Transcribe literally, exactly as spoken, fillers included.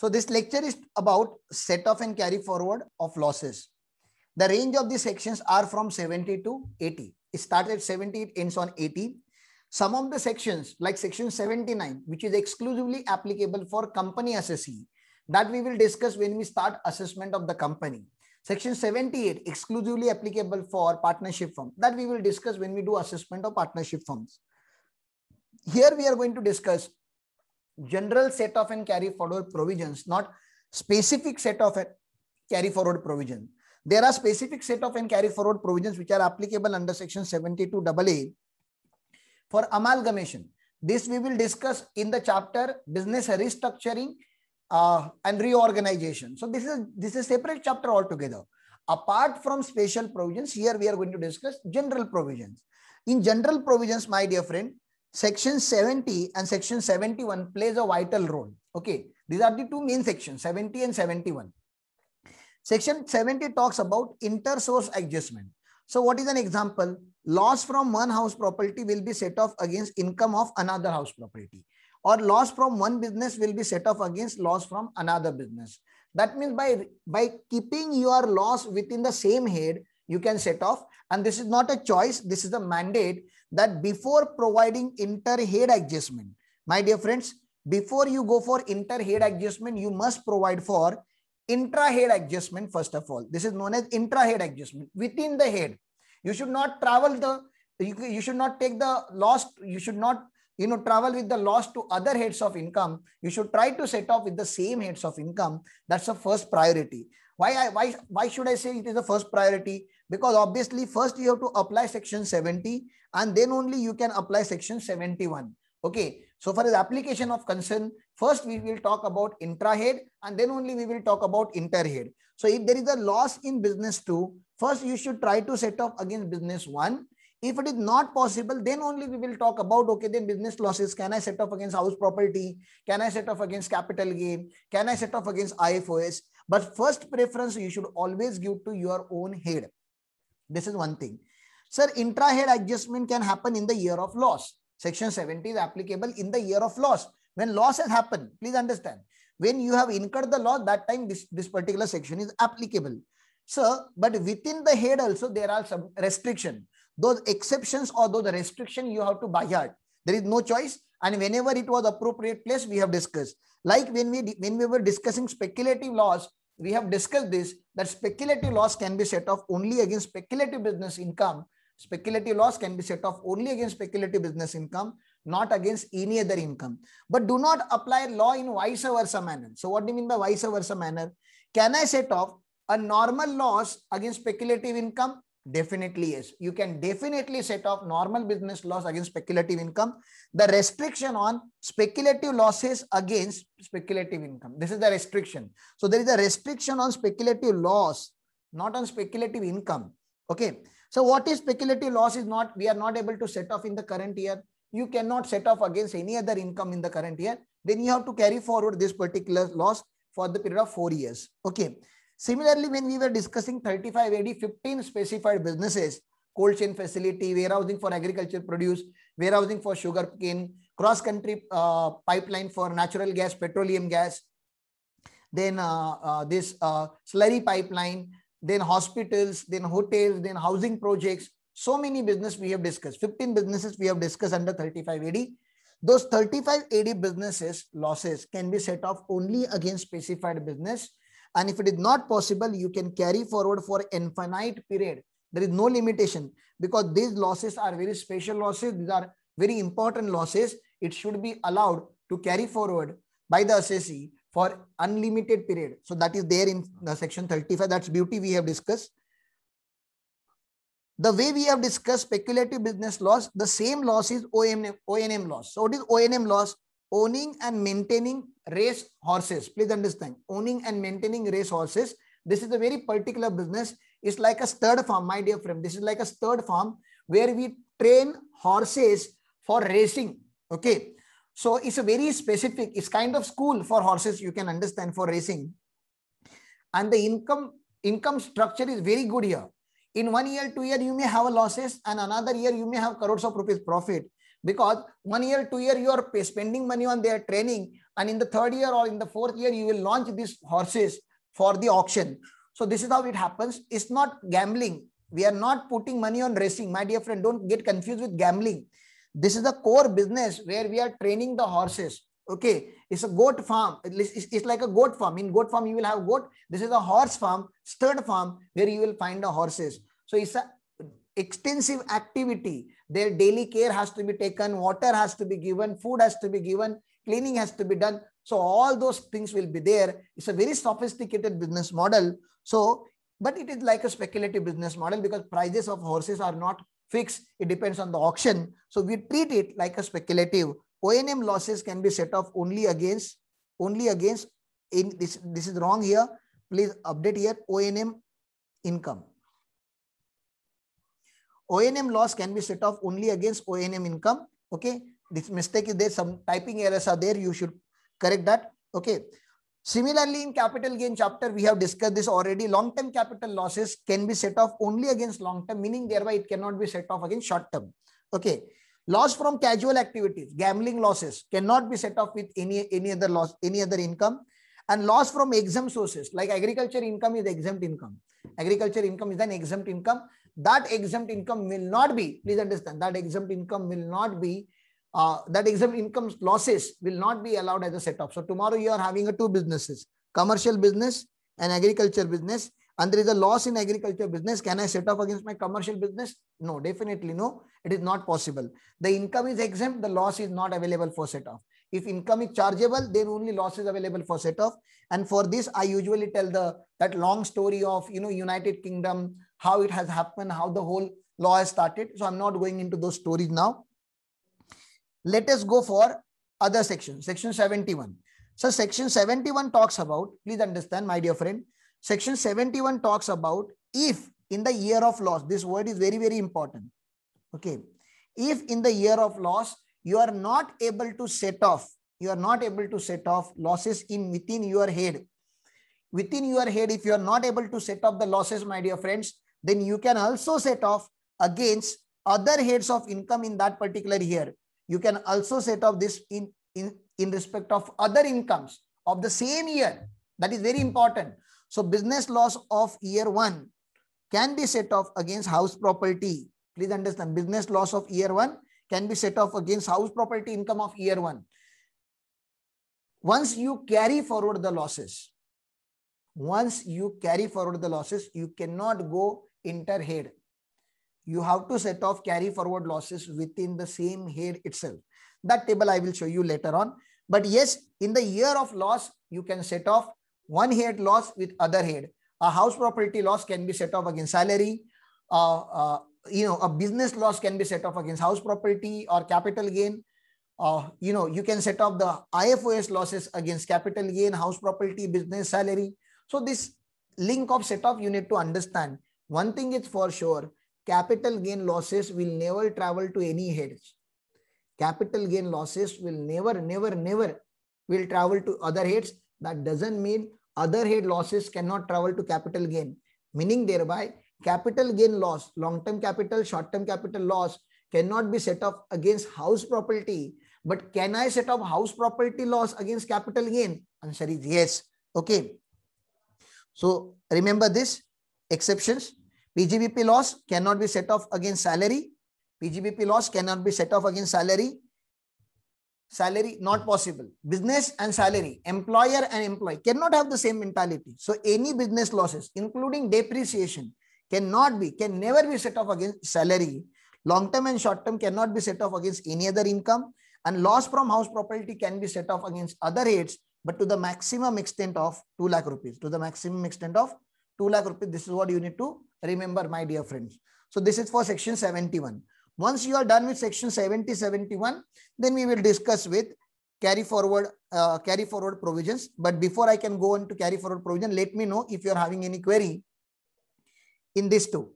So this lecture is about set off and carry forward of losses. The range of the sections are from seventy to eighty. It starts at seventy, it ends on eighty. Some of the sections like section seventy-nine, which is exclusively applicable for company assessee, that we will discuss when we start assessment of the company. Section seventy-eight, exclusively applicable for partnership firm, that we will discuss when we do assessment of partnership firms. Here we are going to discuss general set off and carry forward provisions, not specific set off and carry forward provision. There are specific set off and carry forward provisions which are applicable under section seventy-two A A for amalgamation. This we will discuss in the chapter business restructuring uh, and reorganization. So this is this is a separate chapter altogether. Apart from special provisions, here we are going to discuss general provisions. In general provisions, my dear friend, section seventy and section seventy-one plays a vital role. Okay, these are the two main sections, seventy and seventy-one. Section seventy talks about inter-source adjustment. So what is an example? Loss from one house property will be set off against income of another house property, or loss from one business will be set off against loss from another business. That means by, by keeping your loss within the same head, you can set off. And this is not a choice. This is a mandate that before providing inter-head adjustment, my dear friends, before you go for inter-head adjustment, you must provide for intra-head adjustment first of all. This is known as intra-head adjustment within the head. You should not travel the, you, you should not take the loss, you should not, you know, travel with the loss to other heads of income. You should try to set off with the same heads of income. That's the first priority. Why, I, why, why should I say it is the first priority? Because obviously first you have to apply section seventy and then only you can apply section seventy-one. Okay. So for the application of concern, first we will talk about intra-head and then only we will talk about inter-head. So if there is a loss in business two, first you should try to set off against business one. If it is not possible, then only we will talk about, okay, then business losses. Can I set off against house property? Can I set off against capital gain? Can I set off against I F O S? But first preference you should always give to your own head. This is one thing. Sir, intra-head adjustment can happen in the year of loss. Section seventy is applicable in the year of loss. When loss has happened, please understand, when you have incurred the loss, that time this, this particular section is applicable. Sir, but within the head also there are some restrictions. Those exceptions or those restrictions you have to buy out. There is no choice. And whenever it was appropriate place, we have discussed. Like when we, when we were discussing speculative loss, we have discussed this, that speculative loss can be set off only against speculative business income. Speculative loss can be set off only against speculative business income, not against any other income. But do not apply law in vice versa manner. So what do you mean by vice versa manner? Can I set off a normal loss against speculative income? Definitely yes. You can definitely set off normal business loss against speculative income. The restriction on speculative losses against speculative income. This is the restriction. So there is a restriction on speculative loss, not on speculative income. Okay. So what is speculative loss is not, we are not able to set off in the current year. You cannot set off against any other income in the current year. Then you have to carry forward this particular loss for the period of four years. Okay. Similarly, when we were discussing thirty-five A D, fifteen specified businesses, cold chain facility, warehousing for agriculture produce, warehousing for sugarcane, cross-country uh, pipeline for natural gas, petroleum gas, then uh, uh, this uh, slurry pipeline, then hospitals, then hotels, then housing projects. So many businesses we have discussed. fifteen businesses we have discussed under thirty-five A D. Those thirty-five A D businesses losses can be set off only against specified business. And if it is not possible, you can carry forward for infinite period. There is no limitation because these losses are very special losses. These are very important losses. It should be allowed to carry forward by the assessee for unlimited period. So that is there in the section thirty-five. That's beauty we have discussed. The way we have discussed speculative business loss, the same loss is O and M loss. So what is O and M loss? Owning and maintaining race horses. Please understand, owning and maintaining race horses. This is a very particular business. It's like a stud farm, my dear friend. This is like a stud farm where we train horses for racing. Okay. So it's a very specific, it's kind of school for horses, you can understand, for racing. And the income, income structure is very good here. In one year, two year, you may have losses and another year, you may have crores of rupees profit. because one year, two year you are spending money on their training, and in the third year or in the fourth year you will launch these horses for the auction. So this is how it happens. It's not gambling. We are not putting money on racing, my dear friend. Don't get confused with gambling. This is a core business where we are training the horses. Okay, it's a goat farm. It's like a goat farm. In goat farm you will have goat. This is a horse farm, stud farm, where you will find the horses. So it's a extensive activity. Their daily care has to be taken, water has to be given, food has to be given, cleaning has to be done. So all those things will be there. It's a very sophisticated business model. So, but it is like a speculative business model because prices of horses are not fixed. It depends on the auction. So we treat it like a speculative. O and M losses can be set off only against, only against, in this, this is wrong here. Please update here, O and M income. O and M loss can be set off only against O and M income. Okay, this mistake is there. Some typing errors are there. You should correct that. Okay. Similarly, in capital gain chapter, we have discussed this already. Long-term capital losses can be set off only against long-term, meaning thereby it cannot be set off against short-term. Okay. Loss from casual activities, gambling losses cannot be set off with any, any other loss, any other income. And loss from exempt sources, like agriculture income is exempt income. Agriculture income is an exempt income. That exempt income will not be, please understand, that exempt income will not be, uh, that exempt income losses will not be allowed as a set off. So tomorrow you are having a two businesses, commercial business and agriculture business. And there is a loss in agriculture business. Can I set off against my commercial business? No, definitely no. It is not possible. The income is exempt. The loss is not available for set off. If income is chargeable, then only loss is available for set off. And for this, I usually tell the that long story of, you know, United Kingdom, how it has happened, how the whole law has started. So I'm not going into those stories now. Let us go for other section, Section seventy-one. So Section seventy-one talks about, please understand, my dear friend, Section seventy-one talks about if in the year of loss, this word is very, very important. Okay. If in the year of loss, you are not able to set off, you are not able to set off losses in within your head. Within your head, if you are not able to set off the losses, my dear friends, then you can also set off against other heads of income in that particular year. You can also set off this in, in, in respect of other incomes of the same year. That is very important. So business loss of year one can be set off against house property. Please understand, business loss of year one can be set off against house property income of year one. Once you carry forward the losses, once you carry forward the losses, you cannot go inter-head. You have to set off carry forward losses within the same head itself. That table I will show you later on. But yes, in the year of loss, you can set off one head loss with other head. A house property loss can be set off against salary. Uh, uh, you know, a business loss can be set off against house property or capital gain. Uh, you know, you can set off the I F O S losses against capital gain, house property, business, salary. So this link of set off, you need to understand. One thing is for sure, capital gain losses will never travel to any heads. Capital gain losses will never, never, never will travel to other heads. That doesn't mean other head losses cannot travel to capital gain, meaning thereby capital gain loss, long-term capital, short-term capital loss cannot be set off against house property. But can I set off house property loss against capital gain? Answer is yes. Okay. So remember this, exceptions. P G B P loss cannot be set off against salary. P G B P loss cannot be set off against salary. Salary, not possible. Business and salary, employer and employee cannot have the same mentality. So any business losses, including depreciation, cannot be, can never be set off against salary. Long-term and short-term cannot be set off against any other income. And loss from house property can be set off against other heads, but to the maximum extent of two lakh rupees. To the maximum extent of two lakh rupees. This is what you need to remember, my dear friends. So this is for Section seventy-one. Once you are done with Section seventy, seventy-one, then we will discuss with carry forward, uh, carry forward provisions. But before I can go on to carry forward provision, let me know if you are having any query in this too.